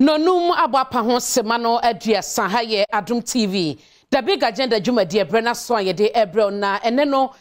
No num abwa pahon semano edia sahaye adum TV. The big agenda juma dear brena so ye de ebrel na eneno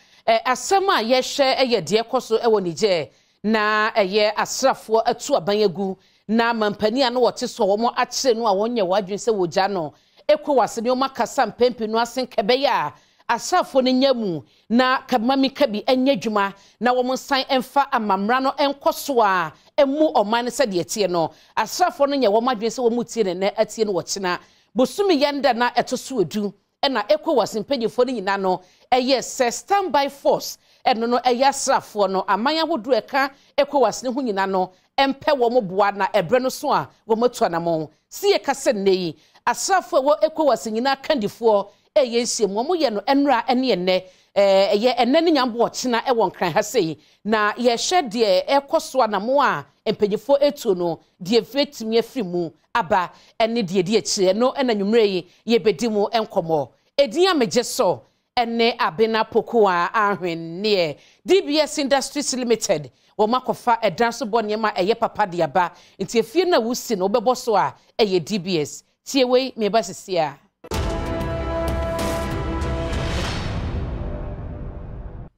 asema ye share eye dear koso ewonije na eye asrafo etu abanyegu na mampani ano wote so wo mo akye no a wonye wadwen se wogya no ECOWAS ne omakasa mpempi no asenkebe ya asrafo ne nyamu na kamami kabi enye dwuma na wo monsan emfa amamra no enkoso a emu oman se de etie no asrafo no nye wo madwen se wo mutie ne na atie no wokyena bosumi yenda na etoso edu na ECOWAS mpanyefo ne nyina no eye se standby force eno no eye asrafo no amanya wodu eka ECOWAS ne hu nyina no empe wo moboa na ebre no so a wo moto na mo sie kase nei asrafo wo ECOWAS nyina kandifo eye nsiem wo moye no enra ene ene eye ene ne nyambo ochina ewon kran ha sei na ye hwe de ekoso na mo a empejefo etu no de vetimi afri mu aba ene de de echi no ena nwumre ye bedimu enkomo edin ameje so ene abena pokoa ahwenne DBS Industries Limited wo makofa edanso bonyema eye papa de aba nti efie na wusi no obebɔ so a eye DBS tiewe me ba sesia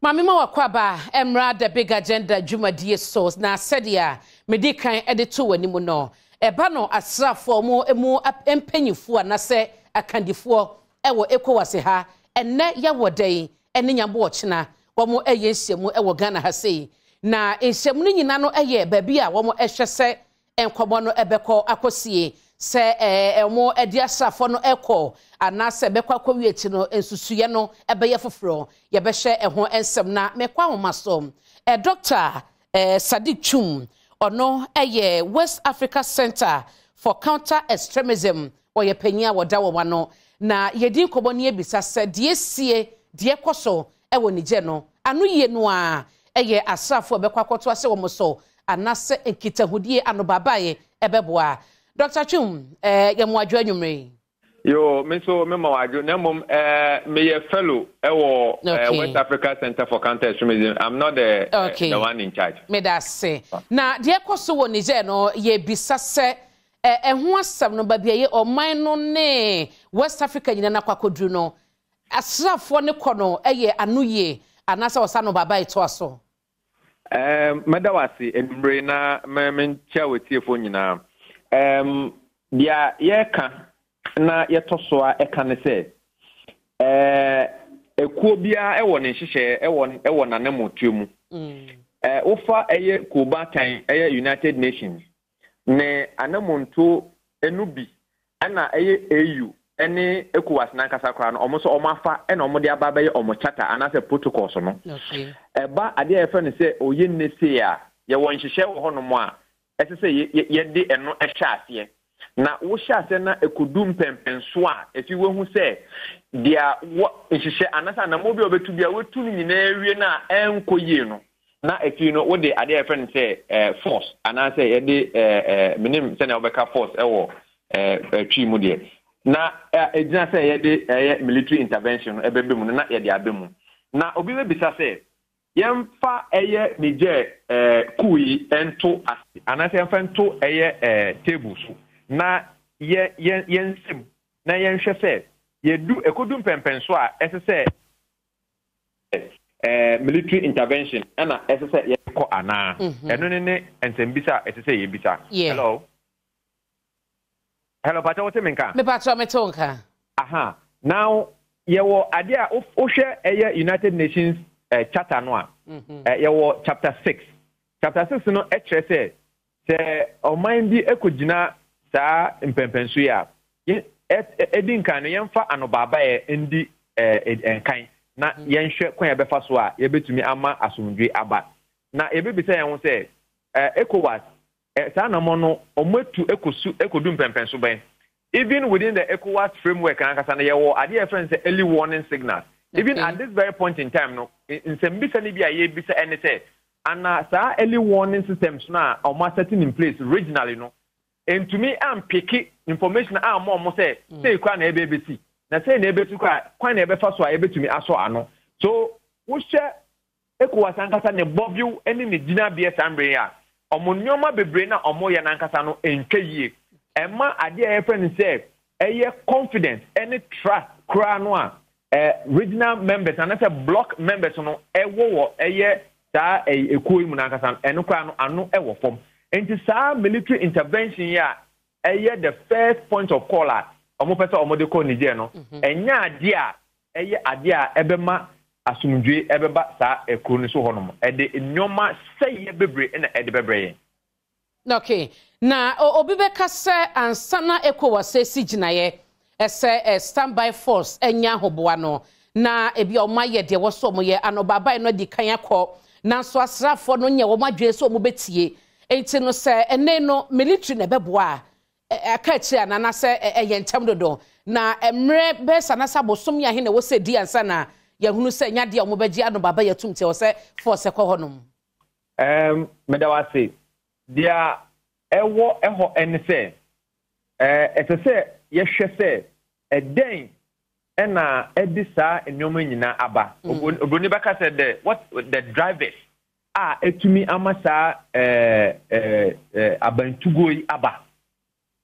Mamima wakwaba emra the big agenda juma die source na sedia medikan editu wanimu no eba no asrafo mo emu empenyifo na se akandifo ewo ECOWAS ha enne yawodai enne nyambo ochina wo mo eye nsiemu ewo Ghana ha sei na nsiemu nyina no eye baabi a wo mo ehwe se enkobo no ebekọ akosie se mo edi asrafo no ekọ anase bekwa kwawi echi no ensusuye no ebeye foforo ye behwe eho ensem na mekwa homasom Dr. Sadiq Chuma ono eye West Africa Center for Counter Extremism oye panyia woda wo no na yedi nkobo ne ebisa se die sie die koso ewo nije no anu ye no a eye asrafo bekwa kwoto ase wo so anase enkitahudie ano babaye ebeboa Dr. Chum, yamwajo anwumre. Yo, me so me mawajo na mom me ye fellow ewo West Africa Center for Counter Extremism. I'm not the one in charge. Me da se. Na de ekoso wo nije no ye bisase eho asem no ba bia ye oman no ne West Africa nyina na kwakodru no. Asrafo ne kono eye anuye anasa osano baba ito aso. Medawasi enumre na me ncha wotiefo nyina. Dia yeka na yetoso a eka ne se ekuo bia ewo ne hihye ewo na nemotumu ofa eye kubatan eye United Nations ne anamonto enubi ana eye EU ene ECOWAS na nkasa kra no omo so omo afa ene omo de aba beye omo chata ana se protocols no eba ade efe ne se oye ne se a ye won hihye wo hono mo a esese ye de eno ehyaase na wo hyaase na ekudum pempenso a efi wo hu se dia wo hihye anasa na mobi obetu bia wetu nyina ewie na enkoye no na efi no wo de ade efen se force anasa ye de minim se na obeka force ewo twi mu de na ejina se ye de military intervention ebebe mu na ye de abemu na obi we bisa se yemfa eye nije kui ento asi anase yemfa ento eye tables na ye yensim na yenhwe se yedu ekodum pempenso a esese military intervention ana esese yekọ ana eno ne entembisa esese yebisa hello pacha wote menka me pacha metonka aha now yewo ade a ohwe eye United Nations chapter no yewo chapter 6 no ekrese se oman bi ekogina sa mpempensu ya edin kan no yemfa anobaba ye ndi enkan na yenhwe kwen ye befa so a yebetumi ama asomdwe aba na yebebisa ye ho se ECOWAS sa na mo no ometu ekosu ekodu mpempensu ben even within the ECOWAS framework kan kasa na yewo ade e friends early warning signals even at this very point in time no nsembisa ni bia ye bisa ene se ana sa early warning systems na o ma setting in place regionally no and to me am pick information am mo say kwa na ebe beti na say na ebe tu kwa na ebe fa so a ebe tumi aso ano so wo hye ECOWAS ankasa ne bobiu ene ne gina bia sambre ya omo nyoma bebre na omo ye na ankasa no entwe yie Emma idea friend say a confidence any trust crown regional members and that's a block members no ewo eye sa ekoi mu nankasa eno kra no ano ewo form enti sa military intervention ya eye the first point of call at omo pese omo de ko Niger no enya ade a ebema asumdwe ebeba sa ekro ni so hono e de nyoma sey bebre na e de bebre. Okay. Na obibeka se ansana ECOWAS si ginaye ese standby force enya hoboa no na ebi omaye de woso moye anobabai no di kan akọ nanso asrafo no nye wo madwe so mo betie enti no se ene no military na beboa aka chi anana se eye ntem dodo na emre besa na sabosom ya he na wo se di ansana ya hunu se nya de mo beji anobabai atumte wo se force ekọ honum medawase dia ewo eho ense etese yehwese eden na edisa enyomo nyina aba obroni beka said the what the drivers are etumi amasa abantugoi aba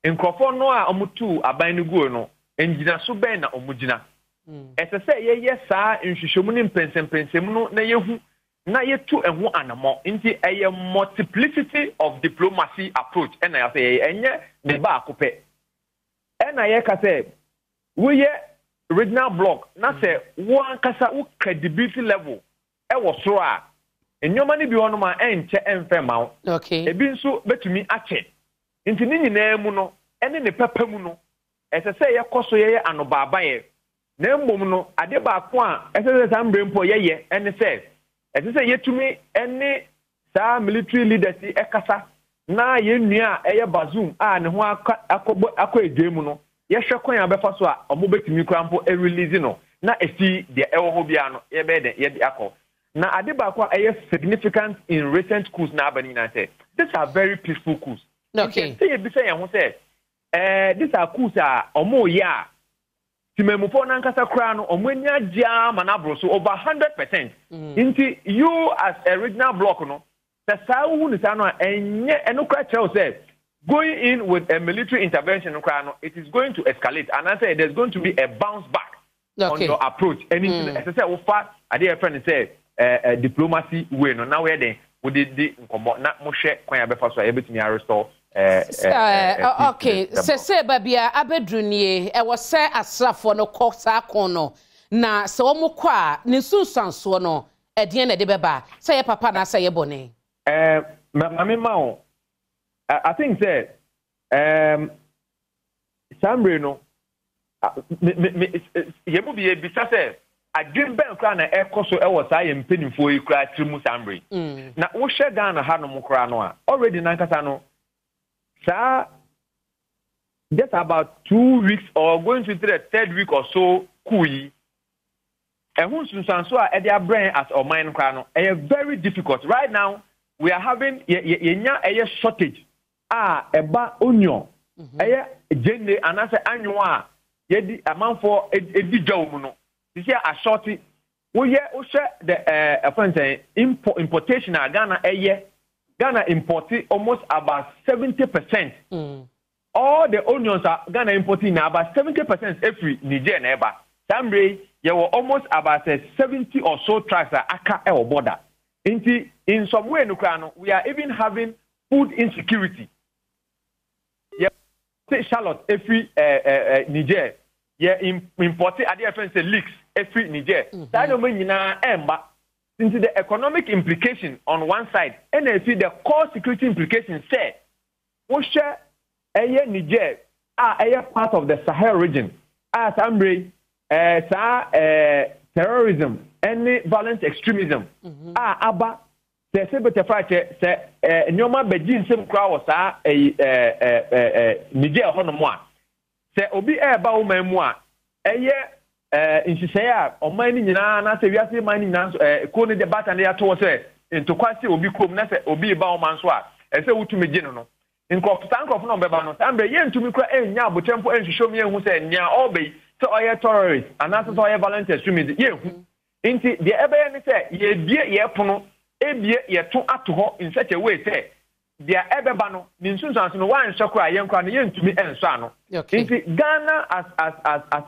nkrofo no a omutu aban ne guo no engina so ben na omugina etese yeyesa nhwehwemu ne mpensempensem no na yehu na yetu ehu anamo nti eye multiplicity of diplomacy approach ena ya say enye ne ba akope ena ye ka say we ye regional block na say one kasa u credibility level e wo so a enyoma ni bi wono ma enche enfe ma wo ebi nso betumi ache nti ni nyina mu no ene ne papa mu no ese say ye koso ye anobaba ye na mbom no ade ba ko a ese say mbrempo ye ye ene say as I say, yet to me, any military leaders, Ekasa, na ye nua Eye Bazoum, and who are Akwe Demuno, Yeshakon Abefaswa, or Mobet Mukrampo, a releasino, na a see the Ewohobiano, Ebed, Yediako. Now, Adebakwa, a significant in recent coups Nabanina said. These are very peaceful coups. Okay. Say, be saying, who said, these are coups are Omoya, Timemupon Ankasa Crown, Omenia Jam and Abroso, over 100%. Inti, you as a regional bloc, no, the Sahu Nisano and Ukraine says, going in with a military intervention in Ukraine, it is going to escalate. And I say there's going to be a bounce back on your approach. And as I said, Ufa, I dear friend said, diplomacy way, no, now we're there. We did the not Moshe, when I before so able to restore. Okay, se babia abedrunye e was se asrafo no kosa kono na se wo mokwa ne sunsanso no edie na de beba se ye papa na se ye bone mamemao I think that sambre no ye mu bi bisa se adwen ben kra na e koso e wo sa ye mpenimfo ikra trimu sambre na wo hwe Ghana ha no mokra no a already na nkasa no. Sir, just about 2 weeks or going to the third week or so, Kui, and who Sunsansua at their brain as or mine crown, very difficult. Right now, we are having a shortage. A bar onion, a gender, and as an annual, yet the amount for a dijomuno. This year, a shorty. We are also the importation of Ghana a year. Ghana imported almost about 70%. All the onions are Ghana importing about 70% every Niger and Eba. Sambre, there were almost about 70 or so tracks that Aka El border. In some way in Ukraine, we are even having food insecurity. Yeah, Charlotte, every Niger. Yeah, imported at the reference leaks every Niger. That don't mean Eba. Into the economic implication on one side, and then see the core security implication said, Osha, Eye Niger, Eye part of the Sahel region, as Ambre, terrorism, any violent extremism, Abba, the Sebetafrache, Nyoma Bejin Semkra was Niger Honomwa, Se Obi Eba Umemwa, Eye. In Shishaya, or mining in Anna, we are still mining now, calling the bat and they are told, and to Kwasi will be called Nasa, will be about Manswa, and so to me general. In Costank of Nombano, and the yen to me cry, and now, but tempo and show me who said, Nya obey, so I terrorists, and that's why I violent extremists. Into the Ebony said, Ye dear Yapono, Ebia, ye too up to her in such a way, say, Dia ebebano ninsunsan no wan shakwa yenkwa no yentumi enso ano. Ghana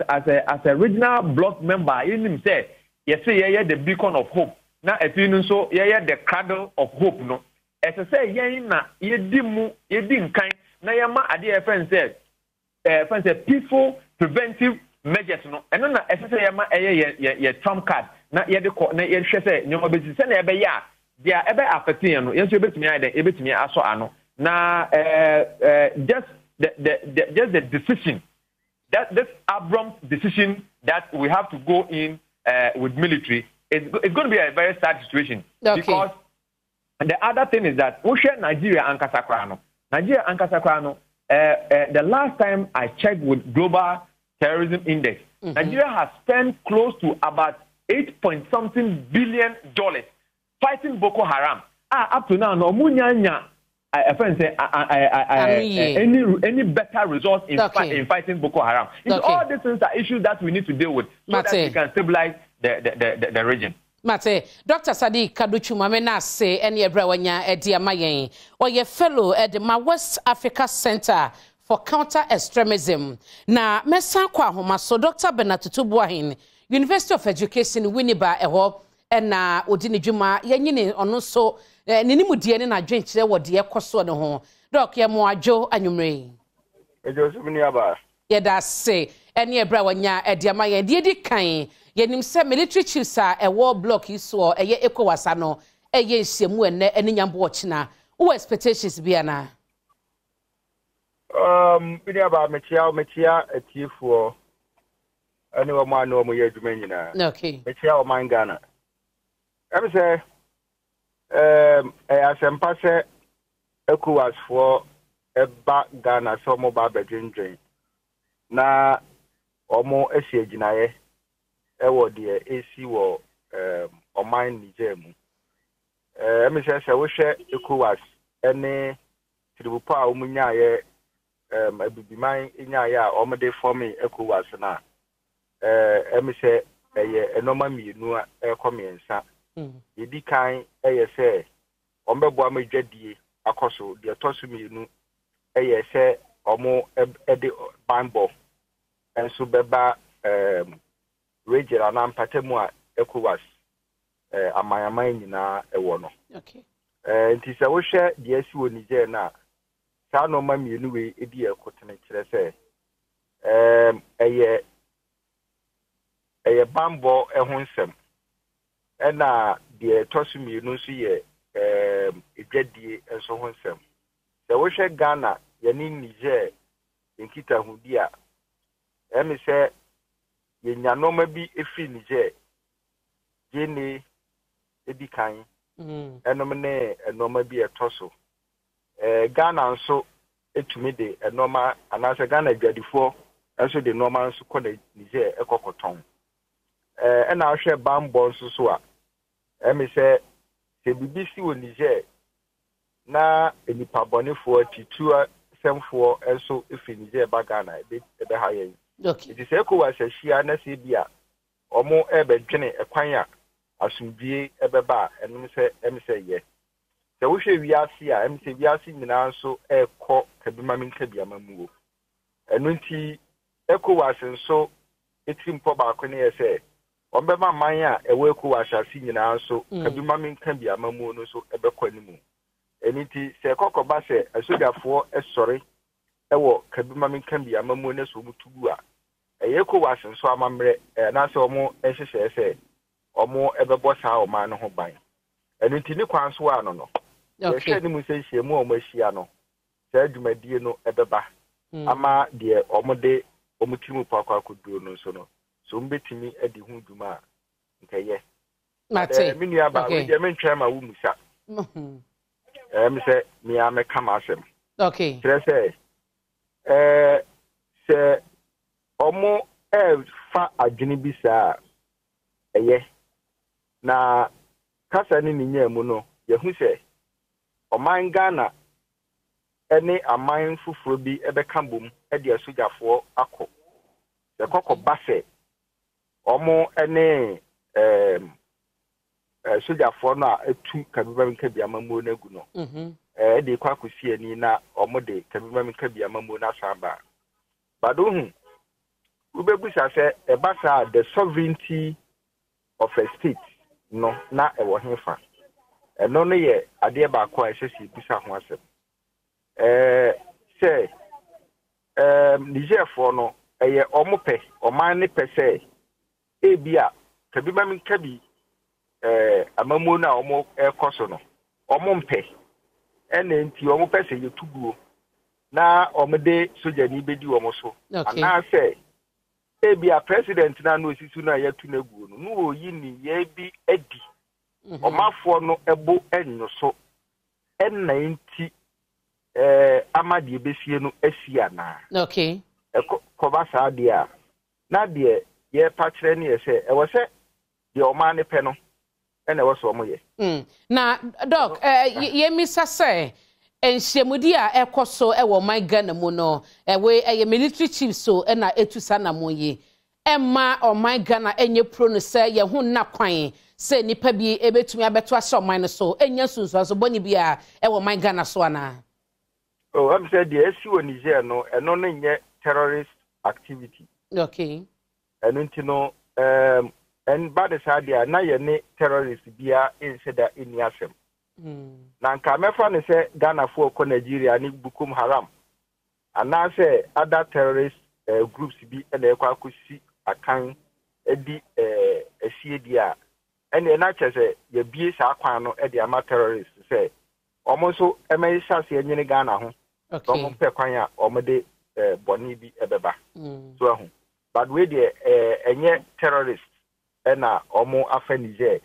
as a regional bloc member in say yes ye the beacon of hope. Na etinu so ye the cradle of hope no. Ese say yen na ye di mu ye di nkan na ye ma ade e friend say peaceful preventive measures no. Eno na ese say ye ma ye trump card na ye de na ye hwe say nyoma bezi say na ebe ya dia ebe afetin no yeso ebetumi aiden ebetumi aso ano na just the decision that this abrupt decision that we have to go in with military it's going to be a very sad situation because the other thing is that we share Nigeria ankasa kra no the last time I checked with Global Terrorism Index Nigeria has spent close to about $8.something billion fighting Boko Haram. Up to now, no munyanya. I friend say any better result in fighting Boko Haram. It's all these things are issues that we need to deal with so Mate. That we can stabilize the region. Mate, Dr. Sadiq Chuma mena say any ebrawanya ediamayen or your fellow at the West Africa Center for Counter Extremism. Na mesa kwa homa so Dr. Bernard Tutu Buahin, University of Education Winneba eho. Na odini juma yenyini ono so nini mudie ne na dwenkyere wode ekoso ne ho doc ye mo adwo anwumre ejo sumni aba ye da se ene ebra wanya ediama ye di kan yenim se military chiefs a ewo block iso eye ECOWAS ano eye hyiemu ene enyambo ochina wo expectations bia na bidi aba metia atifuo anwo ma no mo ye dwuma nyina metia o man Ghana I'm saying, as I'm passing, ECOWAS for a back Ghana, some more Babajin drain. Now, or more Esseginae, a word here, AC or mine Nijem. I'm saying, I wish ECOWAS any to the power Munya, I would be mine in Yaya, or my day for me, ECOWAS now. I'm saying, a normal me, no, a common son. Yedi kan eye se ombeboa medwadie akoso de toso mienu eye se omo ede banbo enso beba region anampatemu a ECOWAS amayaman nyina ewo no nti se wo hwe de asi wo Niger na saa no ma mienu we edi ekotene kire se eye banbo ehonsem ena de tosumi no so ye edwadie enso ho nsem se wo hwe Ghana ye ni Niger enkita hu dia emi se ye nyanoma bi efi Niger gene edikan enom ne enoma bi etoso Ghana nso etumi de enoma anase Ghana edwadifo enso de normal nso ko Niger ekokoton ena ahwe bambo nso so a emi se BBC wo Niger na enipa bonefo atitua semfo enso efi Niger ba Ghana ebe ha ye it se ko wa sehia na se bia omo ebe dwene ekwan a asumdie ebe ba enu se emi se ye se wo hwe wiase a emi se wiase nyina nso ekọ kabima minka bia mamuo enu nti ECOWAS nso etimpo ba ko ne ye se ombema manya eweku washasi nyina nso kabima menka bia mamu no so ebekwani mu eniti se kokoba se asodafo esore ewo kabima menka bia mamu ne so mutugu a eyeku wasenso amamre na se omo ehhehye se omo ebebo saa oma no ho ban eniti ni kwanso ano no ehwe ni mu se hyemu omo hia no se adwumadie no ebeba ama de omo de omutimu pakwa koduro no so no so mbetimi edi hu dwuma nke ye mate minu ya ba we je mentwa ma wu musa mi se mi ameka ma asem trese se omo fa adwini bi saa eye na kasa ni ninya mu no ye hu se oman Ghana ene aman fufuro bi ebeka bom edi asogafo akọ se kokoba se omo ene soja fo na etu kabeba nka bia mamu na guno de kwa kusie ni na omode kabima mika bia mamu na saba bado hu ubebusa se ebasa the sovereignty of a state no na ewo hefa no no ye ade ba kwa esesi busa ho asem se Niger for no eye omope oman ne pese e bia kabima mika bi amamu na omo ekoso no omompe ene nti omo pese yetuguo na omede soja ni bedi omo so ana se e bia president na no sisu na yetu na guo no no oyi ni ye bi edi omafo no ebo enyo so enna nti amade besie no asia na okay ko ba sa dia na de ye pa kire ne se e wo se de omane pe no and I was almost now, Doc. Yemi Sase and Shemudia, a cosso, a my gun, mono, away a military chief, so and I ate to Sanamoye. Emma or my gunner, and your pronouncer, your hoon not crying, say Nipabi, a bit to me, I bet to us, or minor so, and your sons was a bonny beer, and my gunner swana. Oh, I'm said, yes, you and Niger no, and only yet terrorist activity. Okay, and you know, and by the side, there are nine terrorists beer instead of in Yasem. Nankamefan is a Ghana for Nigeria and Boko Haram. And now say other terrorist groups be an equacusi, a kind, a CDR. And the natural say, the BS are quano at the amateur terrorists say, almost so a message in Ghana, some pequia or made Bonibi Ebeba. So, but with the terrorists. Ena omo afa Niger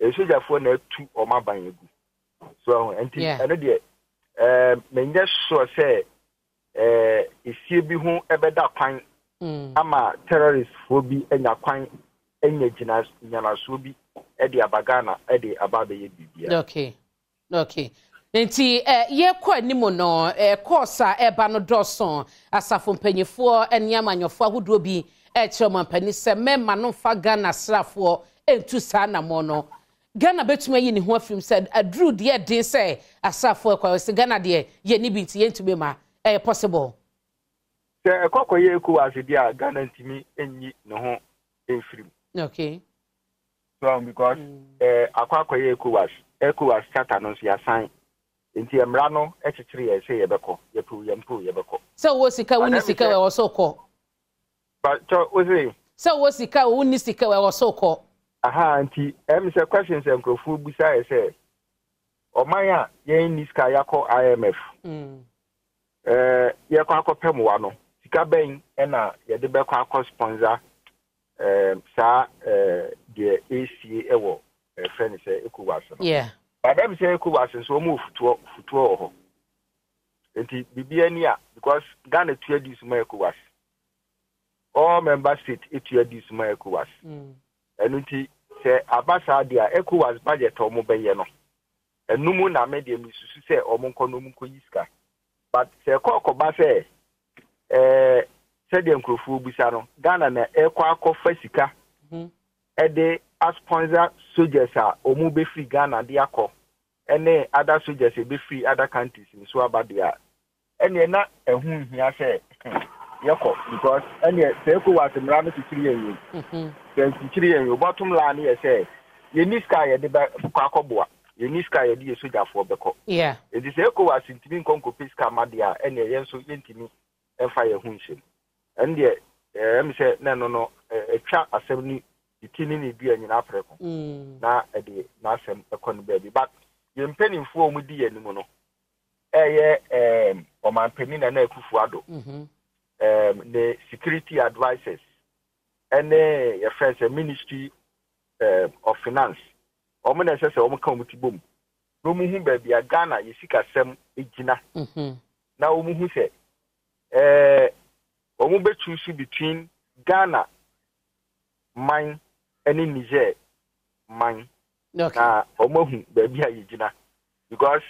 e sojafo na tu oma ban egu so enti eno de menye so se isie bi hu ebeda kwan ama terrorist fo bi enya kwan enya gina nyana so bi e de abagana e de ababe ye bibia okay enti ye kwa ni mo no kosa eba no doson asafo mpanyefo enya manyofo ahodo bi Echoman Penny said, Men Manonfa Ghana Srafo, and two Sana Mono. Ghana Betway in one film said, I drew dear, did say, a Srafo, was a Ghana dear, ye need to be my possible. There a cocoa as a dear Ghana to me, and ye no in film. Okay. So, because a cocoa ECOWAS Catanos, your sign. Inti Emrano, H3, I say, Yabaco, Yapu, Yampu, Yabaco. So was the Kawanisika or so called. But so what's the cow who needs or so called? Aha, auntie, Mr. Questions and Crofu besides, or Maya, ye in this Kayako IMF. Yakako Pemuano, Sikabang, and a Yadebako sponsor, sa the ACAO, a friend say ECOWAS. Yeah. But I'm saying ECOWAS and so move to Futuo. And the BNA, because Ghana trade is my ECOWAS. All member states, it your this my ECOWAS. And it say Abasa dia ECOWAS budget or mobile. And no moon are medium say or monconomuko yiska. But say Coco Basse said the Nkrofu Busano, Ghana na Equaco Fesica, a day as sponsor soldiers are or move free Ghana diaco, and then other soldiers be free other countries in Swabadia. And you're not a whom he has said. Because any circle was in Rami to 3 years. Then 3 years, bottom line here say, you need sky at the Bacoboa, you need sky at the Suda for Beco. Yeah. It is ECOWAS in Timin Conco Pisca Madia, and a young so intimate and fire hunching. And yet, I said, no, a chap assembly, the tinning is being in Africa. Now a day, now some economy baby. But you're penning for me, dear Nimono. Or my penning and a Kufuado. The security advisors and the first ministry of finance. Omenese omo community boom. No muhu be bia Ghana yesika sem ejina. Na omuhu se omo be choose between Ghana mine and Niger mine. Okay. Na omo hu be bia yejina because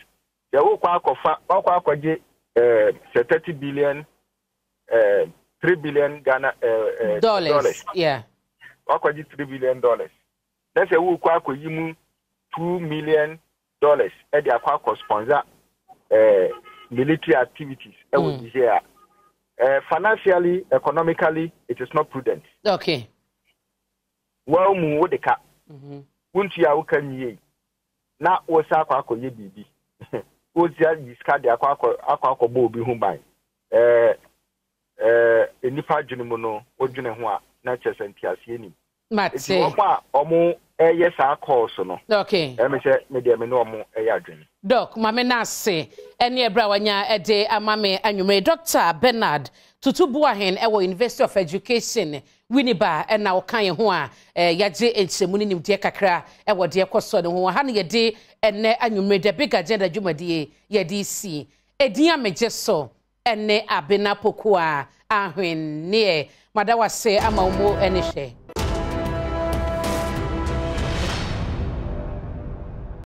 they wo kwa akofa kwa akoje 30 billion 3 billion Ghana dollars. Yeah. Akwaji $3 billion. Let's say we kwa yimu $2 million. Edi akwa sponsor military activities. Financially, economically, it is not prudent. Okay. Well, Muodeka, Untia Ukan na Osaka ye bibi. Osia discard the Aquaco Bobi Humbai. Nipa Junimono, Ojunahua, Natchez and Tiasini. Matse, Omo, yes, I call so. Okay. Mediamino, a yardin. Doc, Mamena say, and near Brawanya, a day, a mame, and you may Dr. Bernard Tutu Buahin, our University of Education, Winneba, and now Kayahua, Yaji, and Semunim Diakakra, and what dear Cosson, who are honey a day, and ne, and you made a big agenda, Jumadi, Yadisi, a dear me just so, and ne, Abena Pokua, Ahwin, near Madawa say, Amamo, and a